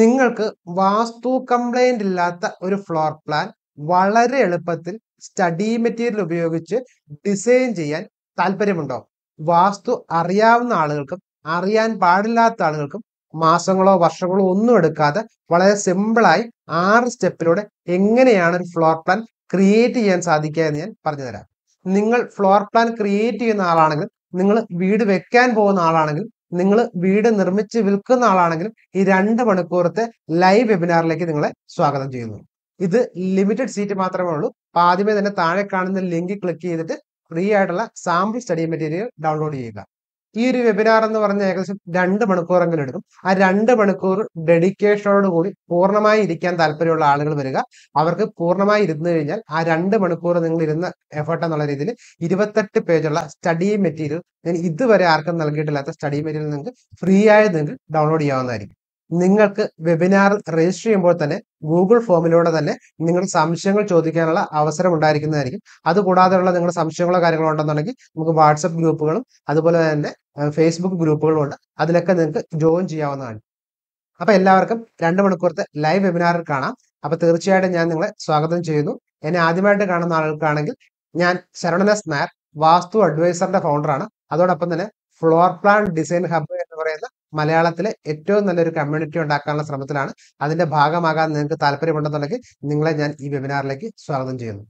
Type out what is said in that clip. നിങ്ങൾക്ക് വാസ്തു കംപ്ലൈന്റ് ഇല്ലാത്ത ഒരു ഫ്ലോർ പ്ലാൻ വളരെ എളുപ്പത്തിൽ സ്റ്റഡി മെറ്റീരിയൽ ഉപയോഗിച്ച് ഡിസൈൻ ചെയ്യാൻ താല്പര്യമുണ്ടോ? വാസ്തു അറിയാവുന്ന ആളുകൾക്കും അറിയാൻ പാടില്ലാത്ത ആളുകൾക്കും മാസങ്ങളോ വർഷങ്ങളോ ഒന്നും എടുക്കാതെ വളരെ സിമ്പിളായി 6 സ്റ്റെപ്പിലൂടെ എങ്ങനെയാണ് ഒരു ഫ്ലോർ പ്ലാൻ ക്രിയേറ്റ് ചെയ്യാൻ സാധിക്കുക എന്ന് ഞാൻ പറഞ്ഞുതരാം. നിങ്ങൾ ഫ്ലോർ പ്ലാൻ ക്രിയേറ്റ് ചെയ്യുന്ന ആളാണെങ്കിൽ, നിങ്ങൾ വീട് വെക്കാൻ പോകുന്ന ആളാണെങ്കിൽ, നിങ്ങൾ വീട് നിർമ്മിച്ച് വിൽക്കുന്ന ആളാണെങ്കിലും ഈ 2 മണിക്കൂറത്തെ ലൈവ് വെബിനാറിലേക്ക് നിങ്ങളെ സ്വാഗതം ചെയ്യുന്നു. ഇത് ലിമിറ്റഡ് സീറ്റ് മാത്രമേ ഉള്ളൂ. ആദ്യമേ തന്നെ താഴെ കാണുന്ന ലിങ്കിൽ ക്ലിക്ക് ചെയ്തിട്ട് ഫ്രീ ആയിട്ടുള്ള സാമ്പിൾ സ്റ്റഡി മെറ്റീരിയൽ ഡൗൺലോഡ് ചെയ്യുക. ഈ ഒരു വെബിനാർ എന്ന് പറഞ്ഞാൽ ഏകദേശം 2 മണിക്കൂറെങ്കിലും എടുക്കും. ആ 2 മണിക്കൂർ ഡെഡിക്കേഷനോടുകൂടി പൂർണ്ണമായി ഇരിക്കാൻ താല്പര്യമുള്ള ആളുകൾ വരിക. അവർക്ക് പൂർണ്ണമായി ഇരുന്ന് കഴിഞ്ഞാൽ ആ 2 മണിക്കൂർ നിങ്ങൾ ഇരുന്ന എഫേർട്ട് എന്നുള്ള രീതിയിൽ 28 പേജുള്ള സ്റ്റഡി മെറ്റീരിയൽ, ഞാൻ ഇതുവരെ ആർക്കും നൽകിയിട്ടില്ലാത്ത സ്റ്റഡി മെറ്റീരിയൽ നിങ്ങൾക്ക് ഫ്രീ ആയി നിങ്ങൾക്ക് ഡൗൺലോഡ് ചെയ്യാവുന്നതായിരിക്കും. നിങ്ങൾക്ക് വെബിനാർ രജിസ്റ്റർ ചെയ്യുമ്പോൾ തന്നെ ഗൂഗിൾ ഫോമിലൂടെ തന്നെ നിങ്ങളുടെ സംശയങ്ങൾ ചോദിക്കാനുള്ള അവസരം ഉണ്ടായിരിക്കുന്നതായിരിക്കും. അതുകൂടാതെയുള്ള നിങ്ങളുടെ സംശയങ്ങളോ കാര്യങ്ങളോ ഉണ്ടെന്നുണ്ടെങ്കിൽ നമുക്ക് വാട്സപ്പ് ഗ്രൂപ്പുകളും അതുപോലെ തന്നെ ഫേസ്ബുക്ക് ഗ്രൂപ്പുകളും ഉണ്ട്. അതിലൊക്കെ നിങ്ങൾക്ക് ജോയിൻ ചെയ്യാവുന്നതാണ്. അപ്പൊ എല്ലാവർക്കും 2 മണിക്കൂറത്തെ ലൈവ് വെബിനാറിൽ കാണാം. അപ്പൊ തീർച്ചയായിട്ടും ഞാൻ നിങ്ങളെ സ്വാഗതം ചെയ്യുന്നു. എന്നെ ആദ്യമായിട്ട് കാണുന്ന ആളുകൾക്കാണെങ്കിൽ, ഞാൻ ശരണനസ് നായർ, വാസ്തു അഡ്വൈസറിന്റെ ഫൗണ്ടറാണ്. അതോടൊപ്പം തന്നെ ഫ്ലോർ പ്ലാൻ ഡിസൈൻ ഹബ്ബ് എന്ന് പറയുന്ന മലയാളത്തിലെ ഏറ്റവും നല്ലൊരു കമ്മ്യൂണിറ്റി ഉണ്ടാക്കാനുള്ള ശ്രമത്തിലാണ്. അതിന്റെ ഭാഗമാകാൻ നിങ്ങൾക്ക് താല്പര്യമുണ്ടെന്നുണ്ടെങ്കിൽ നിങ്ങളെ ഞാൻ ഈ വെബിനാറിലേക്ക് സ്വാഗതം ചെയ്യുന്നു.